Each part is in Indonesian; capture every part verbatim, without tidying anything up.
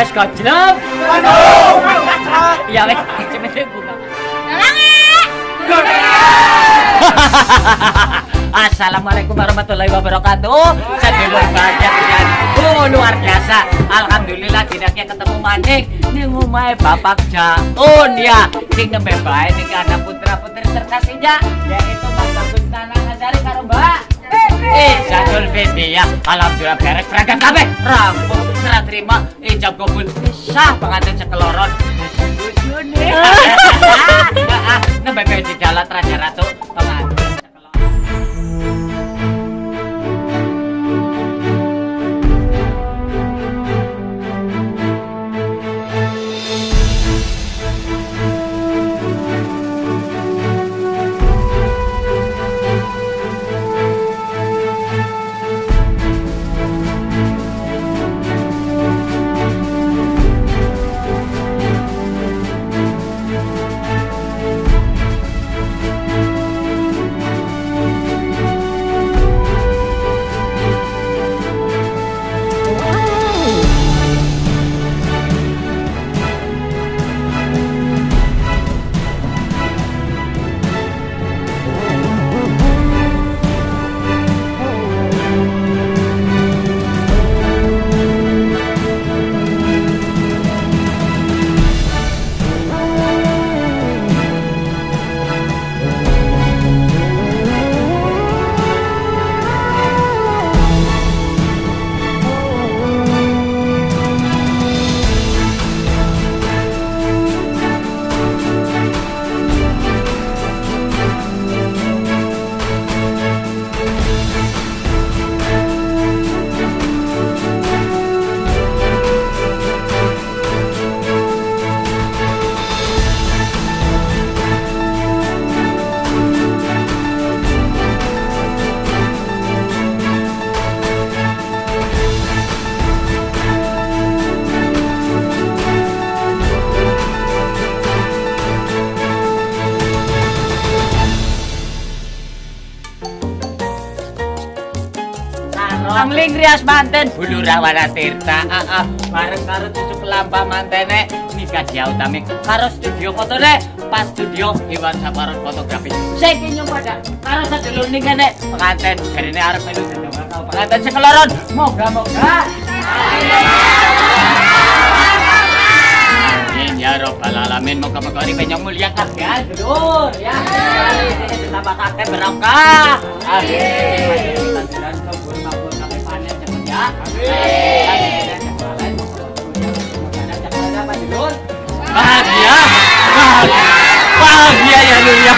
wes gojlok. Aduh, gocok. Ya wes cemete buka. Assalamualaikum warahmatullahi wabarakatuh. Sedulur banyak dan oh, luar biasa. Alhamdulillah dinaknya ketemu maning ning omahe Bapak Jaun ya. Sing nembe bae niki ana putra-putri serta sinja yaitu Pak Bagus Tanang Asari karo Mbak Eh Sadul Fitri ya. Alhamdulillah beres berangkat kabeh. Rampung serah terima ijab kabul. Sah pengantin sekeloron. Nembe bae di dalan Raja Ratu. Angling rias manten bulu rawana tirta ah ah bareng karo cucu kelapa mantene nikah dia utami karo studio foto ne pas studio Iwan Saparon fotografi saya ingin pada karo sedulur nikah ne penganten karena arep melu sedulur penganten sekeloron moga-moga amin ya rabbal alamin moga-moga uripe yang mulia kabeh dulur ya tambah akeh berkah amin bahagia bahagia bahagia ya Lulia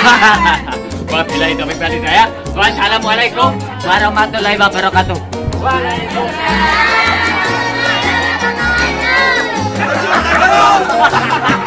wabillahi taufiq wal hidayah wassalamualaikum warahmatullahi wabarakatuh waalaikumsalam.